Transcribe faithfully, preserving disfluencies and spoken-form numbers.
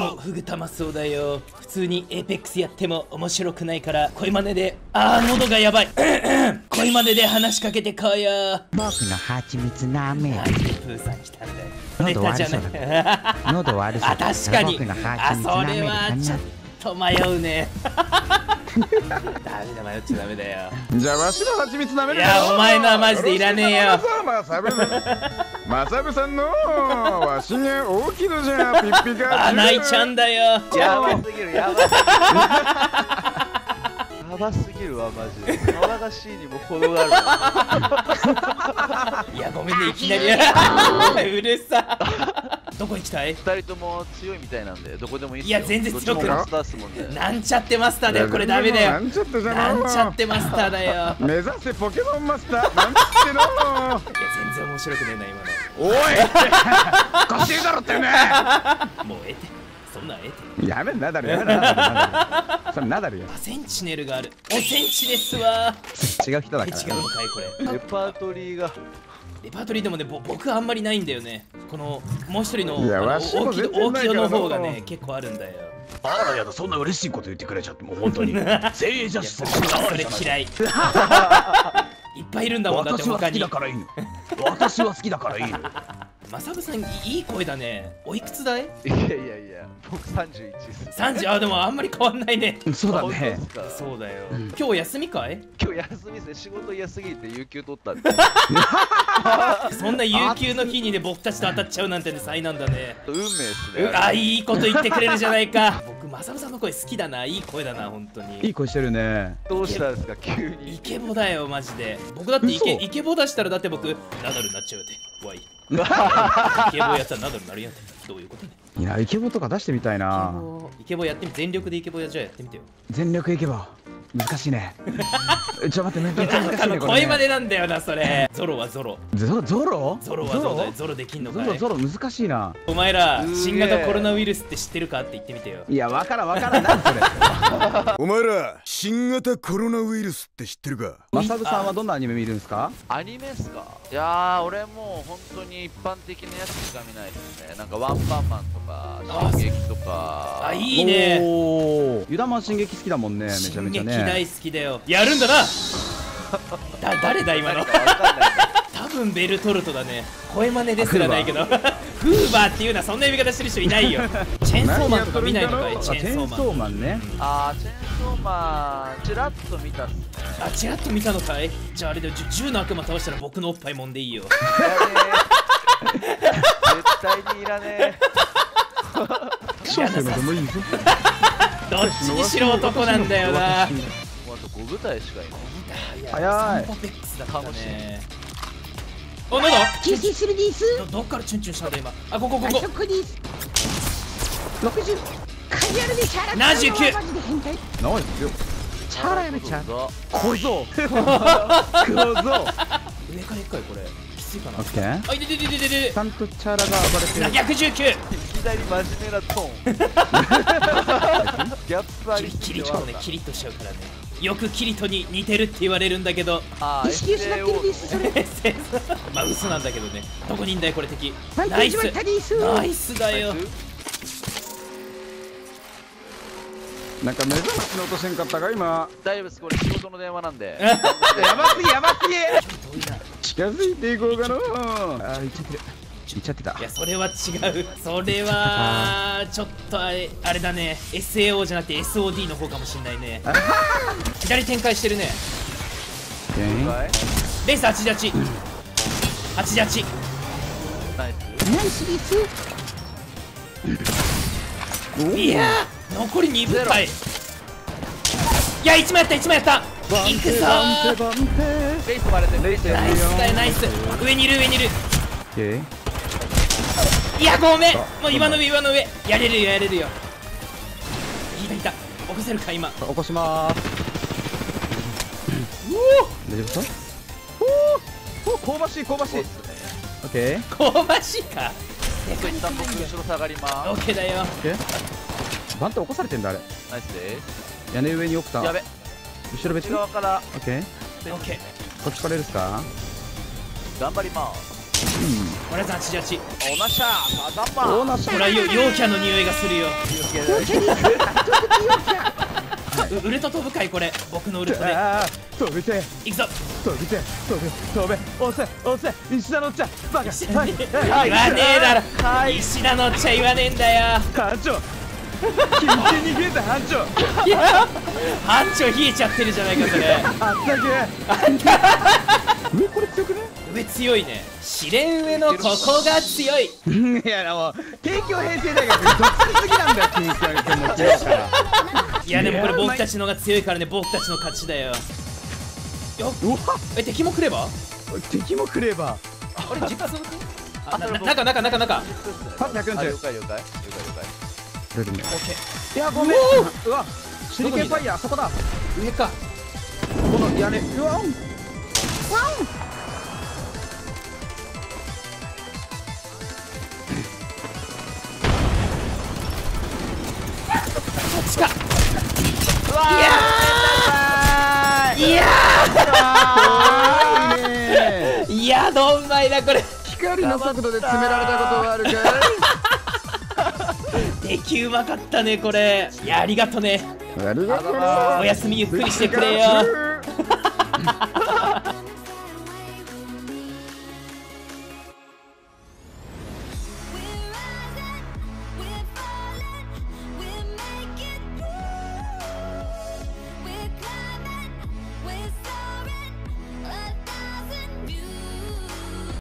もフグ玉そうだよ。普通にエーペックスやっても面白くないから声真似で、あー喉がやばい声真似で話しかけてこいよ。僕のハチミツなめや。プーさん来たんだよ。喉悪そうだ。喉悪そうだ。確かに。あ、それはちょっと迷うね。ダメだ、迷っちゃダメだよ。じゃあわしのハチミツなめる。いやお前のはマジでいらねえよ。マサブ、マサブさんのわしが大きいのじゃピッピカ。あ、泣いちゃんだよ。やばすぎる、やばすぎる。やばすぎるわマジで。騒がしいにも程がある。いやごめんねいきなり。うるさ。どこ行きたい？二人とも強いみたいなんでどこでもいいっすよ。いや全然強くない。なんちゃってマスターだよ。これダメだよ。なんちゃってじゃないわ。なんちゃってマスターだよ。目指せポケモンマスター。なんちゃっての。いや全然面白くねえな今の。おい。おかしいだろってね。もうえて。そんなえて。やめんなだれやめな。それナダルや。センチネルがある。おセンチですわ。違う人だから。違うのかいこれ。レパートリーが。レパートリーでもね、僕あんまりないんだよね。このもう一人の大木戸の方がね、結構あるんだよ。あらやだ、そんな嬉しいこと言ってくれちゃって、もう本当に。全員じゃす。それ嫌い。いっぱいいるんだもんだって他に。私は好きだからいいの。私は好きだからいいの。マサブさんいい声だね。おいくつだい？いやいやいや、僕さんじゅういちです。さんじゅう、あでもあんまり変わんないね。そうだね。そうだよ。今日休みかい？今日休みですね。仕事嫌すぎて有給取ったんで。そんな有給の日にね僕たちと当たっちゃうなんてね災難だね。運命ですね。あ、いいこと言ってくれるじゃないか。僕マサブさんの声好きだな。いい声だな本当に。いい声してるね。どうしたんですか急に。イケボだよマジで。僕だってイケイケボ出したらだって僕ナダルになっちゃうよって。わい。イケボやったらナダルになるやんってどういうことね。いやイケボとか出してみたいな。イケボやってみ、全力でイケボやじゃあやってみてよ。全力イケボ難しいね。ちょっと待ってめっちゃ難しいね。声までなんだよなそれ。ゾロはゾロ。ゾゾロ？ゾロはゾロだよ。ゾロできんのかい。ゾロゾロ難しいな。お前ら新型コロナウイルスって知ってるかって言ってみてよ。いやわからんわからんなんそれ。お前ら新型コロナウイルスって知ってるか。マサブさんはどんなアニメ見るんですか？アニメっすか？いやー俺もう本当に一般的なやつしか見ないですね。なんかワンパンマンとか進撃とか。あ、いいね。ユダマン進撃好きだもんねめちゃめちゃね。大好きだよ。やるんだな。だ誰だ今の。多分ベルトルトだね。声真似ですらないけど。フーバーっていうのはそんな呼び方してる人いないよ。チェーンソーマンとか見ないのかい。チェーンソーマンね。あーチェーンソーマンチラッと見たっすね。あチラッと見たのかい。じゃああれだよ、銃の悪魔倒したら僕のおっぱいもんでいいよ。絶対にいらねえ。どっちにしろ男なんだよな。あとご部隊しかいない。早い。サンパペックスだったね。お、なんだ？休憩するでぃす。どっからチュンチュンしたんだ今。あ、ここここ。六十。カジュアルでチャラ。七十九。ないですよ。チャラやめちゃう。小僧。小僧。上から一回これ。きついかな。オッケー。あ、いででででで。ちゃんとチャラが暴れてる。百十九。左真面目なトーン。やっぱりキリトね、キリッとしちゃうからね。よくキリトに似てるって言われるんだけど。ああ、意識失ってるです。それ。まあ嘘なんだけどね。どこにいんだよこれ敵。ナイス。ナイスだよ。なんか目覚ましの音せんかったか今。大丈夫ですこれ仕事の電話なんで。やばすぎやばすぎ。近づいていこうかな。ああ行っちゃってる。言っちゃってた。いやそれは違う。それはちょっとあれあれだね。 エスエーオー じゃなくて エスオーディー の方かもしんないね。左展開してるね。レースはちじゅうはち はちじゅうはち。ナイスリツ。いや残りに部隊。いやいちまいやった、いちまいやった。いくぞー。レース割れてる。ナイスだよナイス。上にいる上にいる。いやごめん、もう岩の上岩の上。やれるよやれるよ。いたいた。起こせるか今。起こしまーす。大丈夫か。おお香ばしい香ばしい。オッケー。香ばしいか。一旦僕後ろ下がりまーす。オッケーだよ。バント起こされてんだあれ。ナイスでーす。屋根上に奥さん。やべ。後ろ別側から。オッケー。オッケー。こっちからですか。頑張りまーす。これはザチザチオナシャーサザパー、ほらよ陽キャの匂いがするよ。ウルト飛ぶかい、これ僕のウルトで飛びていくぞ、飛びて飛べ飛べ、押せ押せ、石田のおっちゃんバカ言わねえだろ、石田のおっちゃん言わねえんだよ。班長緊急に冷えた、班長班長冷えちゃってるじゃないかそれ。あったけ上これ強くね、上強いね、試練上のここが強い。いやもう帝京平成大学どっちすぎなんだよ、帝京平成も強いから。いやでもこれ僕たちのが強いからね、僕たちの勝ちだよ。え、敵もくれば敵もくればあれ、実家続くあ、中中中中パッひゃくよんじゅう、了解了解了解了解了解、いやごめん、うわ手裏剣ファイヤー、そこだ上かこの屋根、うわんワン近っ、うわいやいやいやどんまいなこれ、光の速度で詰められたことがあるかい。敵うまかったねこれ、いやありがとね、おやすみゆっくりしてくれよ。